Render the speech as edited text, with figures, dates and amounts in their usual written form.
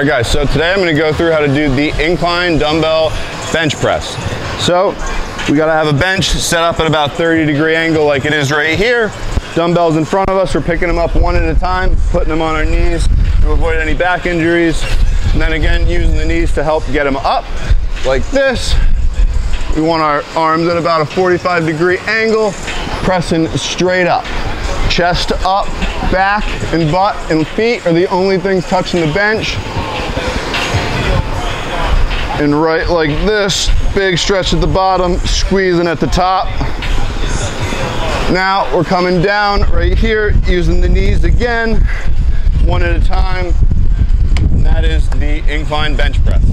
Alright guys, so today I'm going to go through how to do the incline dumbbell bench press. So we got to have a bench set up at about 30-degree angle like it is right here. Dumbbells in front of us, we're picking them up one at a time, putting them on our knees to avoid any back injuries. And then again, using the knees to help get them up like this. We want our arms at about a 45-degree angle, pressing straight up. Chest up, back and butt and feet are the only things touching the bench. And right like this, big stretch at the bottom, squeezing at the top. Now we're coming down right here, using the knees again, one at a time. And that is the incline bench press.